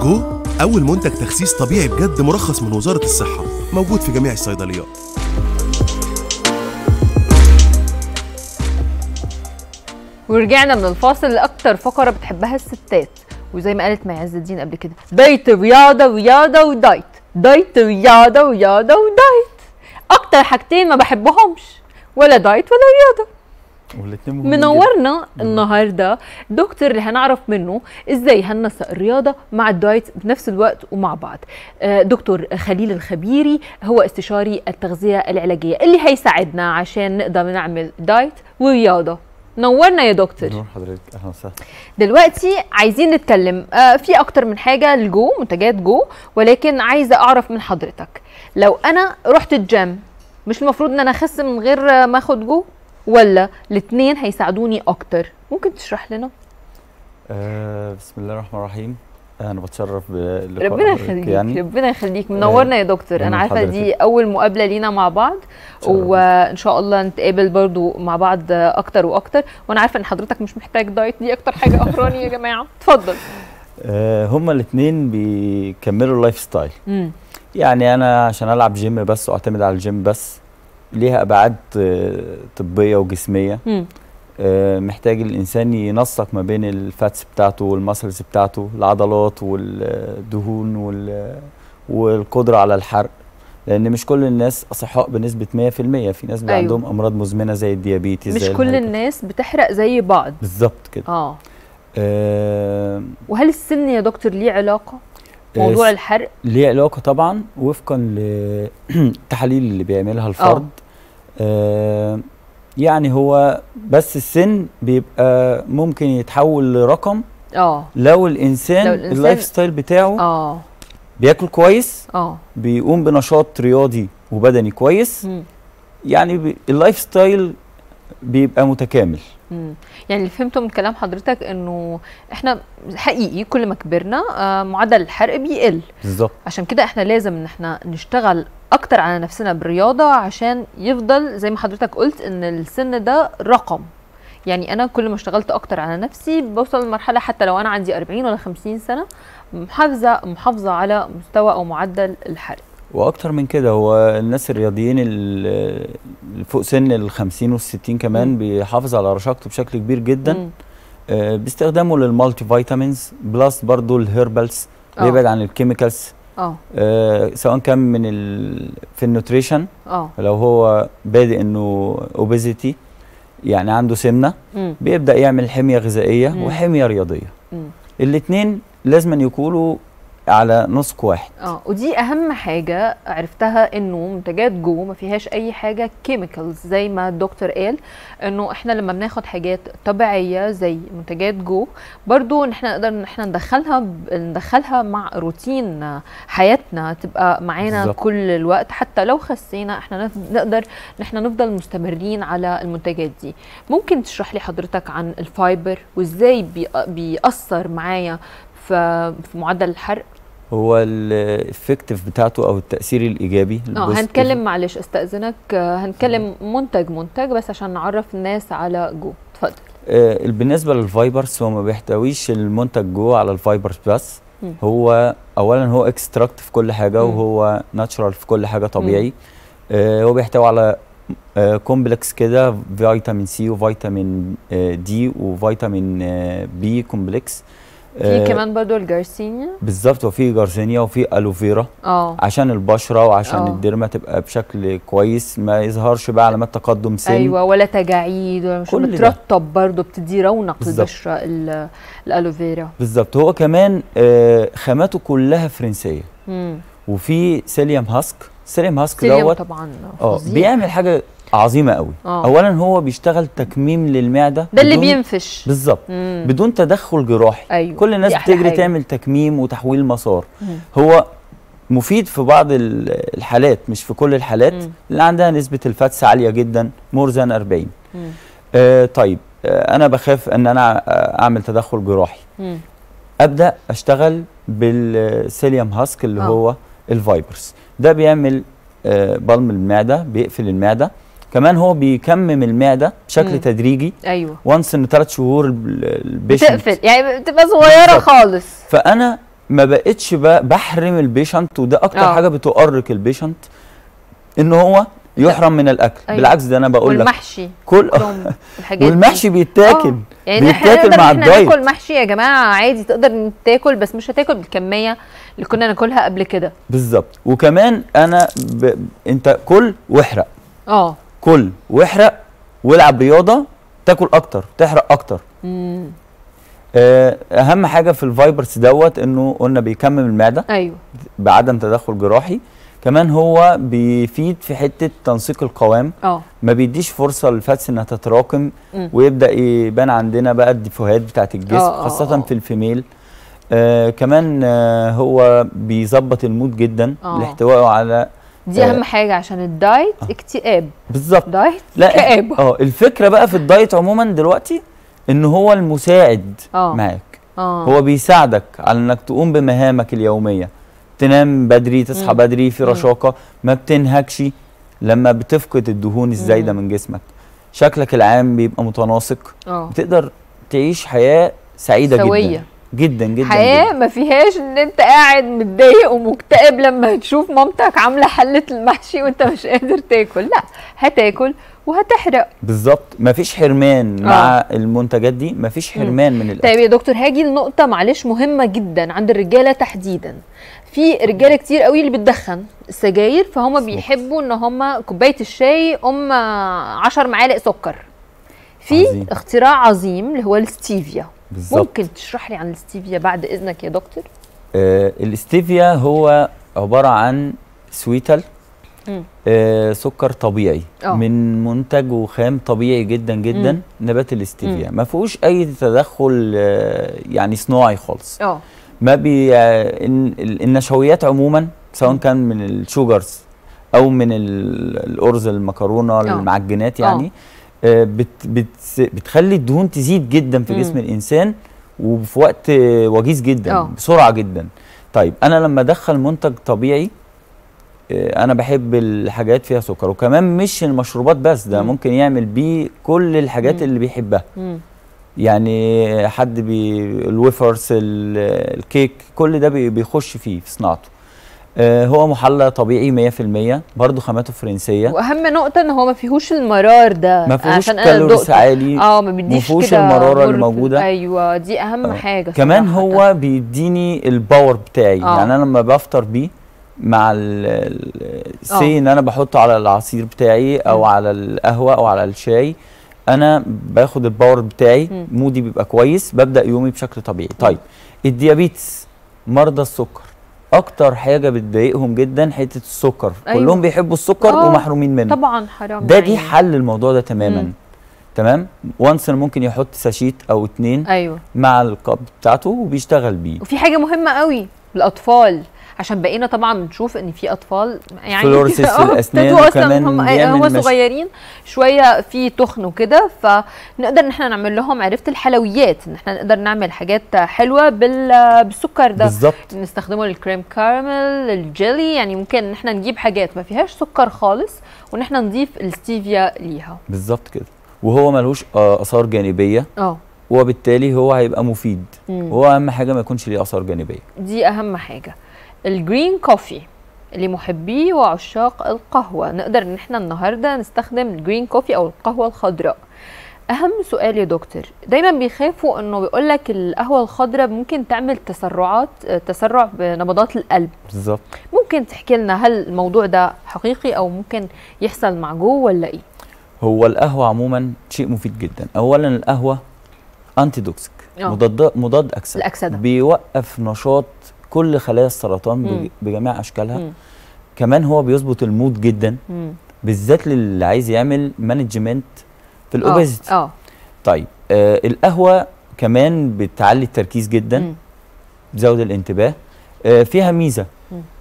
جو أول منتج تخسيس طبيعي بجد مرخص من وزارة الصحة، موجود في جميع الصيدليات. ورجعنا من الفاصل لأكتر فقرة بتحبها الستات، وزي ما قالت معز الدين قبل كده، دايت رياضة رياضة ودايت، دايت رياضة رياضة ودايت. أكتر حاجتين ما بحبهمش، ولا دايت ولا رياضة. منورنا النهارده دكتور اللي هنعرف منه ازاي هننسق الرياضه مع الدايت بنفس الوقت ومع بعض. دكتور خليل الخبيري هو استشاري التغذيه العلاجيه اللي هيساعدنا عشان نقدر نعمل دايت ورياضه. نورنا يا دكتور. نور حضرتك، اهلا وسهلا. دلوقتي عايزين نتكلم في اكتر من حاجه لجو، منتجات جو، ولكن عايزه اعرف من حضرتك، لو انا رحت الجيم مش المفروض ان انا اخس من غير ما اخد جو؟ ولا الاثنين هيساعدوني اكتر؟ ممكن تشرح لنا؟ بسم الله الرحمن الرحيم. انا بتشرف باللقاء. ربنا يخليك، يعني ربنا يخليك، منورنا يا دكتور. انا عارفه دي اول مقابله لينا مع بعض، وان شاء الله نتقابل برضو مع بعض اكتر واكتر، وانا عارفه ان حضرتك مش محتاج دايت، دي اكتر حاجه اخراني يا جماعه. اتفضل. هما الاثنين بيكملوا اللايف ستايل. يعني انا عشان العب جيم بس واعتمد على الجيم بس، ليها ابعاد طبيه وجسميه. محتاج الانسان ينسق ما بين الفاتس بتاعته والمسلز بتاعته، العضلات والدهون والقدره على الحرق، لان مش كل الناس اصحاء بنسبه 100%. في ناس بقى عندهم امراض مزمنه زي الديابيتس، مش زي كل الناس بتحرق زي بعض بالظبط كده. وهل السن يا دكتور ليه علاقه؟ موضوع الحرق ليه علاقه طبعا، وفقا للتحاليل اللي بيعملها الفرد. يعني هو بس السن بيبقى ممكن يتحول لرقم لو الانسان اللايف ستايل بتاعه بياكل كويس، بيقوم بنشاط رياضي وبدني كويس، يعني اللايف ستايل بيبقى متكامل. يعني اللي فهمته من كلام حضرتك انه احنا حقيقي كل ما كبرنا معدل الحرق بيقل بالظبط، عشان كده احنا لازم ان احنا نشتغل اكتر على نفسنا بالرياضه عشان يفضل زي ما حضرتك قلت ان السن ده رقم. يعني انا كل ما اشتغلت اكتر على نفسي بوصل لمرحله حتى لو انا عندي 40 ولا 50 سنه محافظه على مستوى او معدل الحرق. واكتر من كده، هو الناس الرياضيين اللي فوق سن ال 50 وال 60 كمان بيحافظ على رشاقته بشكل كبير جدا باستخدامه للمالتي فيتامينز، بلس برضه الهيربالز، بيبعد عن الكيميكالز سواء كان من في النوتريشن، لو هو بادئ انه اوبيزيتي يعني عنده سمنه، بيبدا يعمل حميه غذائيه وحميه رياضيه. الاثنين لازم يكونوا على نسق واحد. ودي اهم حاجه عرفتها، انه منتجات جو ما فيهاش اي حاجه كيميكالز زي ما الدكتور قال، انه احنا لما بناخد حاجات طبيعيه زي منتجات جو برضو ان احنا نقدر ان احنا ندخلها مع روتين حياتنا، تبقى معانا كل الوقت، حتى لو خسينا احنا نقدر ان احنا نفضل مستمرين على المنتجات دي. ممكن تشرح لي حضرتك عن الفايبر وازاي بيأثر معايا في معدل الحرق؟ هو الافكتيف بتاعته او التاثير الايجابي. هنتكلم، معلش استاذنك، هنتكلم منتج بس عشان نعرف الناس على جو. اتفضل. بالنسبه للفايبرز، هو ما بيحتويش المنتج جو على الفايبرز بس. هو اولا هو اكستراكت في كل حاجه، وهو ناتشرال في كل حاجه، طبيعي. هو بيحتوي على كومبلكس كده، فيتامين سي وفيتامين دي وفيتامين بي كومبلكس، في كمان برضو الجارسينيا بالظبط، وفي جارسينيا وفي الوفيرا عشان البشره وعشان الديرما تبقى بشكل كويس، ما يظهرش بقى علامات تقدم سن، ايوه، ولا تجاعيد ولا مش بترطب، برضو بتدي رونق للبشره الالوفيرا بالظبط. هو كمان خاماته كلها فرنسيه، وفي سيليام هاسك. سيليام هاسك دوت طبعا بيعمل حاجه عظيمه قوي. اولا هو بيشتغل تكميم للمعده، ده اللي بينفش بالظبط بدون تدخل جراحي. كل الناس بتجري تعمل تكميم وتحويل مسار. هو مفيد في بعض الحالات، مش في كل الحالات اللي عندها نسبه الفاتس عاليه جدا، مور ذان 40. طيب، انا بخاف ان انا اعمل تدخل جراحي، ابدا اشتغل بالسيليام هاسك اللي هو الفايبرز. ده بيعمل بلم المعده، بيقفل المعده، كمان هو بيكمم المعده بشكل تدريجي. ايوه، وانس انه 3 شهور البيشنت بتقفل، يعني بتبقى صغيره خالص. فانا ما بقتش بحرم البيشنت، وده اكتر حاجه بتؤرق البيشنت ان هو يحرم من الاكل. أيوة. بالعكس ده انا بقول لك والمحشي كل والمحشي بيتاكل يعني بيتاكل مع الدايت. احنا ناكل محشي يا جماعه عادي، تقدر تاكل بس مش هتاكل بالكميه اللي كنا ناكلها قبل كده. بالظبط. وكمان انا انت كل واحرق، كل واحرق والعب رياضه، تاكل اكتر تحرق اكتر. اهم حاجه في الفايبرس دوت انه قلنا بيكمم المعده. ايوه. بعدم تدخل جراحي. كمان هو بيفيد في حته تنسيق القوام. ما بيديش فرصه للفاتس انها تتراكم ويبدا يبان عندنا بقى الديفوهات بتاعت الجسم خاصه في الفيميل. كمان هو بيظبط المود جدا لاحتوائه على دي اهم حاجه، عشان الدايت اكتئاب. بالظبط. دايت اكتئاب. الفكره بقى في الدايت عموما دلوقتي ان هو المساعد معاك. هو بيساعدك على انك تقوم بمهامك اليوميه، تنام بدري تصحى بدري في رشاقه، ما بتنهكش لما بتفقد الدهون الزايده من جسمك، شكلك العام بيبقى متناسق، بتقدر تعيش حياه سعيده سوية. جدا جدا حياه جداً. ما فيهاش ان انت قاعد متضايق ومكتئب لما هتشوف مامتك عامله حله المحشي وانت مش قادر تاكل، لا هتاكل وهتحرق. بالظبط. مفيش حرمان مع المنتجات دي، مفيش حرمان من الاكل. طيب يا دكتور هاجي لنقطه معلش مهمه جدا عند الرجاله تحديدا، في رجاله كتير قوي اللي بتدخن السجاير، فهم بيحبوا ان هم كوبايه الشاي 10 معالق سكر. في عظيم. اختراع عظيم اللي هو الستيفيا. بالزبط. ممكن تشرح لي عن الستيفيا بعد اذنك يا دكتور؟ الستيفيا هو عباره عن سويتل، سكر طبيعي من منتج وخام طبيعي جدا جدا. نبات الاستيفيا ما فيهوش اي تدخل يعني صناعي خالص. ما بي النشويات عموما سواء كان من الشوجرز او من الارز المكرونه المعجنات يعني بتخلي الدهون تزيد جدا في جسم الانسان وفي وقت وجيز جدا بسرعه جدا. طيب انا لما ادخل منتج طبيعي، انا بحب الحاجات فيها سكر، وكمان مش المشروبات بس، ده ممكن يعمل بيه كل الحاجات اللي بيحبها. يعني حد الويفرز الكيك كل ده بيخش فيه في صناعته. هو محلى طبيعي 100%، برضه خاماته فرنسيه. واهم نقطه ان هو ما فيهوش المرار ده، ما فيهوش كالوريز عالي، ما بيديش كده المراره الموجوده. ايوه دي اهم حاجه. كمان هو بيديني الباور بتاعي، يعني انا لما بفطر بيه مع السي ان انا بحطه على العصير بتاعي او على القهوه او على الشاي، انا باخد الباور بتاعي، مودي بيبقى كويس، ببدا يومي بشكل طبيعي. طيب الديابيتس، مرضى السكر اكتر حاجه بتضايقهم جدا حته السكر. أيوة. كلهم بيحبوا السكر ومحرومين منه. طبعا حرام. ده دي حل الموضوع ده تماما. تمام. وانس ممكن يحط ساشيت او 2 أيوة. مع الكاب بتاعته وبيشتغل بيه. وفي حاجه مهمه قوي للاطفال، عشان بقينا طبعا بنشوف ان في اطفال يعني فلورسس في الاسنان، وكمان هم صغيرين شويه في تخن وكده، فنقدر ان احنا نعمل لهم عرفت الحلويات، ان احنا نقدر نعمل حاجات حلوه بالسكر ده. بالظبط. نستخدمه للكريم كارميل، الجيلي، يعني ممكن ان احنا نجيب حاجات ما فيهاش سكر خالص وان احنا نضيف الستيفيا ليها. بالظبط كده. وهو ملوش اثار جانبيه. وبالتالي هو هيبقى مفيد. هو اهم حاجه ما يكونش ليه اثار جانبيه. دي اهم حاجه. الجرين كوفي لمحبيه وعشاق القهوه، نقدر ان احنا النهارده نستخدم الجرين كوفي او القهوه الخضراء. اهم سؤال يا دكتور، دايما بيخافوا انه بيقول لك القهوه الخضراء ممكن تعمل تسرع بنبضات القلب. بالظبط. ممكن تحكي لنا هل الموضوع ده حقيقي او ممكن يحصل مع جو ولا ايه؟ هو القهوه عموما شيء مفيد جدا. اولا القهوه انتي دوكسيك، مضاد اكسده، بيوقف نشاط كل خلايا السرطان بجميع اشكالها. كمان هو بيظبط المود جدا، بالذات للي عايز يعمل مانجمنت في الاوبيزيتي. طيب القهوه كمان بتعلي التركيز جدا، بتزود الانتباه. فيها ميزه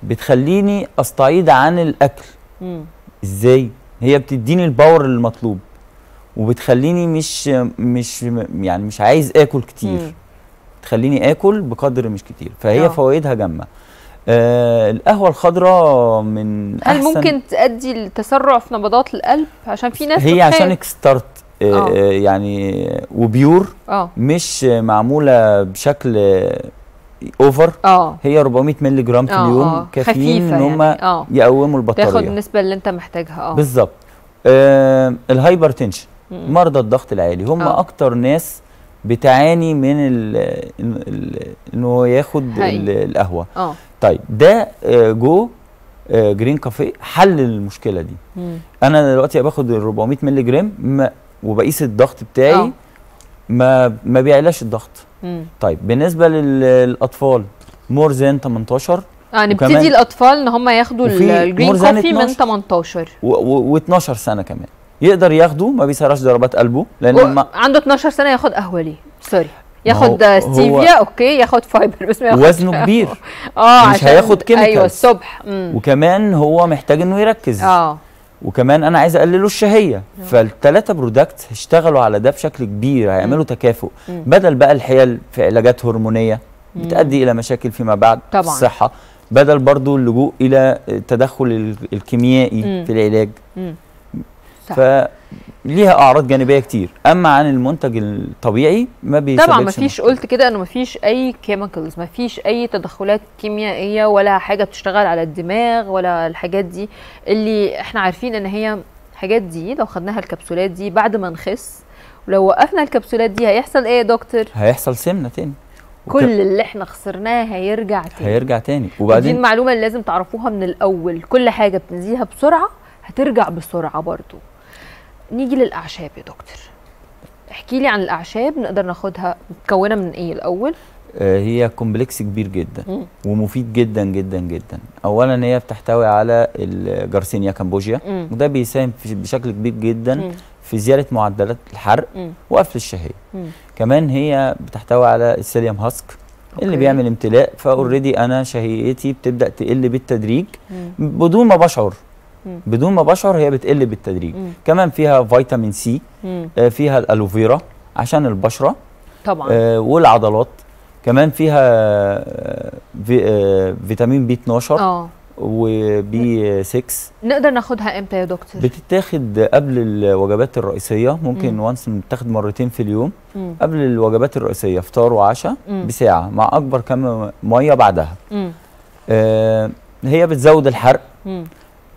بتخليني استعيد عن الاكل. ازاي؟ هي بتديني الباور المطلوب وبتخليني مش يعني مش عايز اكل كتير. تخليني اكل بقدر مش كتير، فهي فوائدها جامه. القهوه الخضراء من احسن. هل ممكن تؤدي لتسرع في نبضات القلب؟ عشان في ناس هي عشان ستارت يعني وبيور، مش معموله بشكل اوفر هي 400 مللي جرام في اليوم كافيين ان هم يعني يقوموا البطاريه، تاخد النسبه اللي انت محتاجها. بالظبط. الهايبر تنشن، مرضى الضغط العالي هم اكتر ناس بتعاني من ان هو ياخد القهوه. طيب ده جو جرين كافيه حل المشكله دي. انا دلوقتي باخد ال 400 مللي جرام وبقيس الضغط بتاعي ما بيعلاش الضغط. طيب بالنسبه للاطفال مور ذان 18 نبتدي الاطفال ان هم ياخدوا الجرين كوفي من 18 و12 سنه كمان يقدر ياخده، ما بيسهرش ضربات قلبه لان عنده 12 سنه ياخد قهوه ليه؟ سوري، ياخد ستيفيا اوكي، ياخد فايبر بس ما ياخدش، وزنه كبير مش هياخد كيميكالز. ايوه الصبح. وكمان هو محتاج انه يركز. وكمان انا عايز اقلله الشهيه، فالثلاثه برودكت هيشتغلوا على ده بشكل كبير، هيعملوا تكافؤ بدل بقى الحيل في علاجات هرمونيه بتؤدي الى مشاكل فيما بعد في الصحه، بدل برضو اللجوء الى التدخل الكيميائي في العلاج. فليها اعراض جانبيه كتير، اما عن المنتج الطبيعي ما بيسببش طبعا مفيش. قلت كده انه مفيش اي كيميكالز، مفيش اي تدخلات كيميائيه ولا حاجه بتشتغل على الدماغ ولا الحاجات دي اللي احنا عارفين ان هي الحاجات دي لو خدناها الكبسولات دي بعد ما نخس، ولو وقفنا الكبسولات دي هيحصل ايه يا دكتور؟ هيحصل سمنه تاني، كل اللي احنا خسرناه هيرجع تاني وبعدين دي المعلومه اللي لازم تعرفوها من الاول، كل حاجه بتنزلها بسرعه هترجع بسرعه برضو. نيجي للاعشاب يا دكتور، احكي لي عن الاعشاب نقدر ناخدها متكونه من ايه الاول؟ هي كومبلكس كبير جدا ومفيد جدا جدا جدا. اولا هي بتحتوي على الجارسينيا كامبوجيا وده بيساهم بشكل كبير جدا في زياده معدلات الحرق وقفل الشهيه. كمان هي بتحتوي على السيليام هاسك اللي بيعمل امتلاء، فاوريدي انا شهيتي بتبدا تقل بالتدريج بدون ما بشعر، هي بتقل بالتدريج. كمان فيها فيتامين سي، فيها الالوفيرا عشان البشره طبعا والعضلات، كمان فيها فيتامين بي 12 وبي 6. نقدر ناخدها امتى يا دكتور؟ بتتاخد قبل الوجبات الرئيسيه، ممكن وانس بتاخد مرتين في اليوم قبل الوجبات الرئيسيه فطار وعشاء بساعه مع اكبر كم ميه بعدها. هي بتزود الحرق،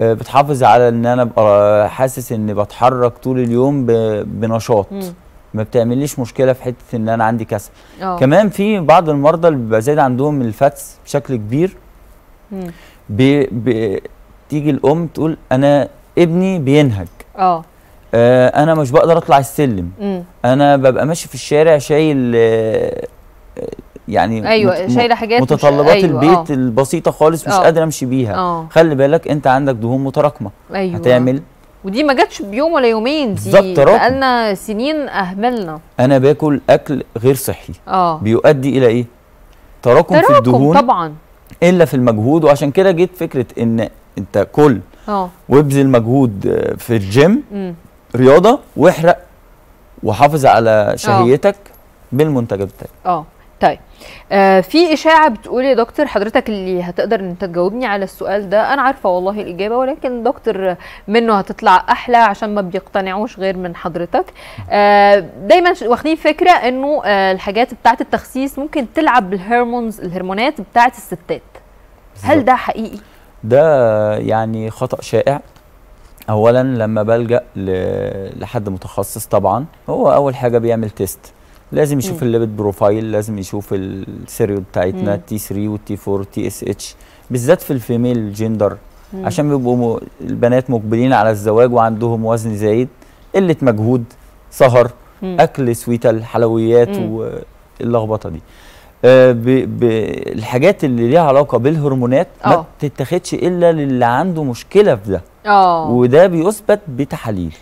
بتحافظ على ان انا ابقى حاسس اني بتحرك طول اليوم بنشاط، ما بتعمليش مشكله في حته ان انا عندي كسل. كمان في بعض المرضى اللي بيبقى زايد عندهم الفاتس بشكل كبير، بتيجي الام تقول انا ابني بينهج، انا مش بقدر اطلع السلم، انا ببقى ماشي في الشارع شايل يعني شايله حاجات متطلبات البيت البسيطه خالص مش قادره امشي بيها. خلي بالك انت عندك دهون متراكمه هتعمل، ودي ما جاتش بيوم ولا يومين، دي بقالنا سنين اهملنا. انا باكل اكل غير صحي بيؤدي الى ايه؟ تراكم في الدهون طبعا الا في المجهود، وعشان كده جيت فكره ان انت كل وابذل مجهود في الجيم رياضه واحرق وحافظ على شهيتك بالمنتجات بتاعتك. طيب في اشاعه بتقول يا دكتور، حضرتك اللي هتقدر ان انت تجاوبني على السؤال ده، انا عارفه والله الاجابه ولكن دكتور منه هتطلع احلى عشان ما بيقتنعوش غير من حضرتك. دايما واخدين فكره انه الحاجات بتاعه التخسيس ممكن تلعب بالهرمونز، الهرمونات بتاعه الستات، هل ده حقيقي؟ ده يعني خطأ شائع. اولا لما بلجأ لحد متخصص طبعا هو اول حاجه بيعمل تيست، لازم يشوف الليبيد بروفايل، لازم يشوف السيريو بتاعتنا تي 3 والتي 4 تي اس اتش بالذات في الفيميل جندر، عشان بيبقوا البنات مقبلين على الزواج وعندهم وزن زايد، قله مجهود، سهر، اكل سويتل، حلويات واللخبطه دي. الحاجات اللي ليها علاقه بالهرمونات ما بتتاخدش الا للي عنده مشكله في ده، وده بيثبت بتحاليل.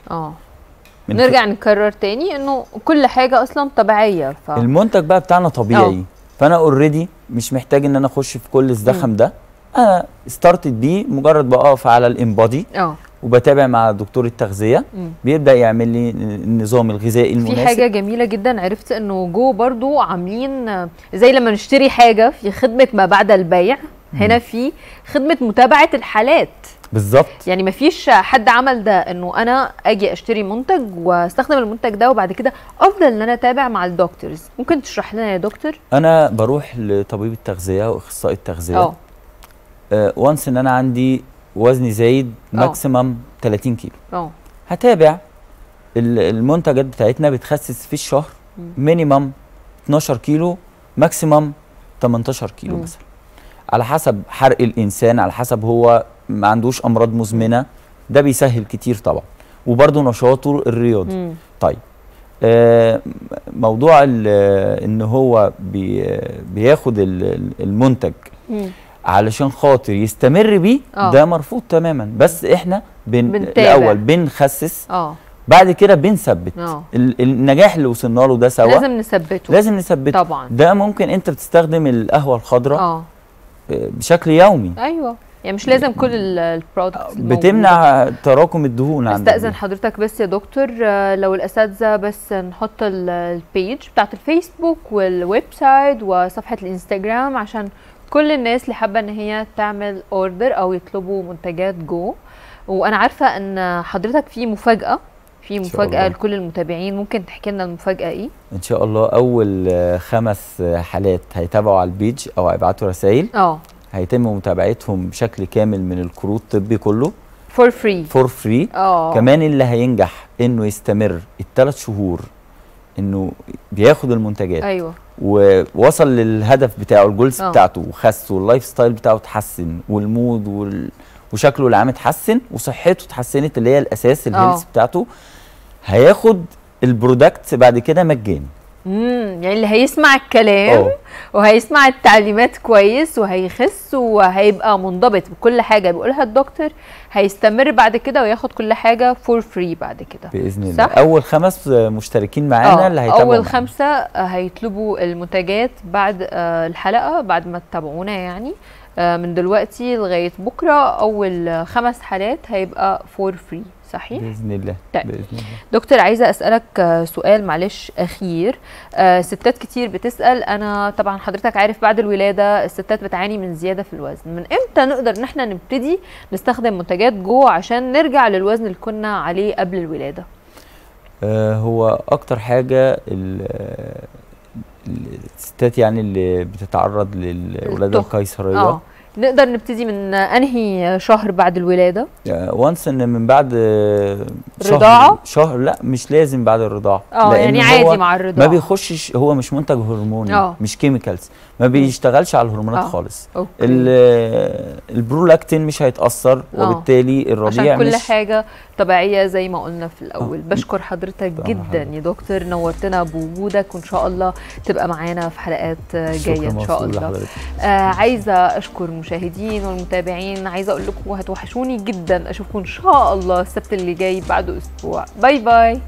نرجع نكرر تاني انه كل حاجه اصلا طبيعيه، المنتج بقى بتاعنا طبيعي. فانا اوريدي مش محتاج ان انا اخش في كل الزخم ده، انا ستارتت بيه مجرد بقف على الانبادي وبتابع مع دكتور التغذيه بيبدا يعمل لي النظام الغذائي المناسب. في حاجه جميله جدا عرفت انه جو برضو عاملين زي لما نشتري حاجه في خدمه ما بعد البيع هنا في خدمه متابعه الحالات بالظبط، يعني مفيش حد عمل ده انه انا اجي اشتري منتج واستخدم المنتج ده وبعد كده افضل ان انا اتابع مع الدكتورز. ممكن تشرح لنا يا دكتور؟ انا بروح لطبيب التغذيه واخصائي التغذيه وانس ان انا عندي وزني زايد ماكسيمم 30 كيلو، هتابع المنتجات بتاعتنا بتخسس في الشهر مينيمم 12 كيلو ماكسيمم 18 كيلو مثلا، على حسب حرق الانسان، على حسب هو ما عندوش امراض مزمنه، ده بيسهل كتير طبعا، وبرده نشاطه الرياضي. طيب موضوع ان هو بياخد المنتج علشان خاطر يستمر بيه ده مرفوض تماما، بس احنا الاول بنخسس بعد كده بنثبت النجاح اللي وصلنا له ده سوا، لازم نثبته طبعا. ده ممكن انت بتستخدم القهوه الخضراء بشكل يومي، ايوه، يعني مش لازم كل البرودكتس، بتمنع تراكم الدهون عندك. استأذن حضرتك بس يا دكتور، لو الاساتذه بس نحط البيج بتاعت الفيسبوك والويب سايت وصفحه الانستجرام عشان كل الناس اللي حابه ان هي تعمل اوردر او يطلبوا منتجات جو. وانا عارفه ان حضرتك في مفاجاه، لكل المتابعين، ممكن تحكي لنا المفاجاه ايه؟ ان شاء الله اول 5 حالات هيتابعوا على البيج او هيبعتوا رسائل هيتم متابعتهم بشكل كامل من الكروت الطبي كله فور فري كمان. اللي هينجح انه يستمر ال3 شهور انه بياخد المنتجات ووصل للهدف بتاعه، الجولز بتاعته، وخس، واللايف ستايل بتاعه اتحسن، والمود وشكله العام اتحسن، وصحته اتحسنت اللي هي الاساس الهيلث بتاعته، هياخد البرودكت بعد كده مجاني. يعني اللي هيسمع الكلام وهيسمع التعليمات كويس وهيخس وهيبقى منضبط بكل حاجه بيقولها الدكتور، هيستمر بعد كده وياخد كل حاجه فور فري بعد كده باذن الله. اول 5 مشتركين معانا اللي هيتابعوا، اول 5 هيطلبوا المنتجات بعد الحلقه، بعد ما تتابعونا يعني من دلوقتي لغايه بكره. اول 5 حالات هيبقى فور فري، صحيح؟ بإذن الله. طيب بإذن الله. دكتور، عايزة أسألك سؤال معلش أخير. ستات كتير بتسأل، أنا طبعا حضرتك عارف بعد الولادة الستات بتعاني من زيادة في الوزن، من إمتى نقدر إن احنا نبتدي نستخدم منتجات جو عشان نرجع للوزن اللي كنا عليه قبل الولادة؟ هو أكتر حاجة الستات يعني اللي بتتعرض للولادة القيصرية نقدر نبتدي من انهي شهر بعد الولاده؟ وانس ان من بعد الرضاعه شهر، لا مش لازم بعد الرضاعه، يعني عادي مع الرضاعه، ما بيخشش، هو مش منتج هرموني، مش كيميكالز، ما بيشتغلش على الهرمونات خالص. البرولاكتين مش هيتاثر، وبالتالي الرضيع عشان كل حاجه طبيعيه زي ما قلنا في الاول. بشكر حضرتك جدا يا دكتور، نورتنا بوجودك، وان شاء الله تبقى معانا في حلقات جايه ان شاء الله. عايزه اشكر المشاهدين والمتابعين، عايزه اقول لكم هتوحشوني جدا، اشوفكم ان شاء الله السبت اللي جاي بعد اسبوع. باي باي.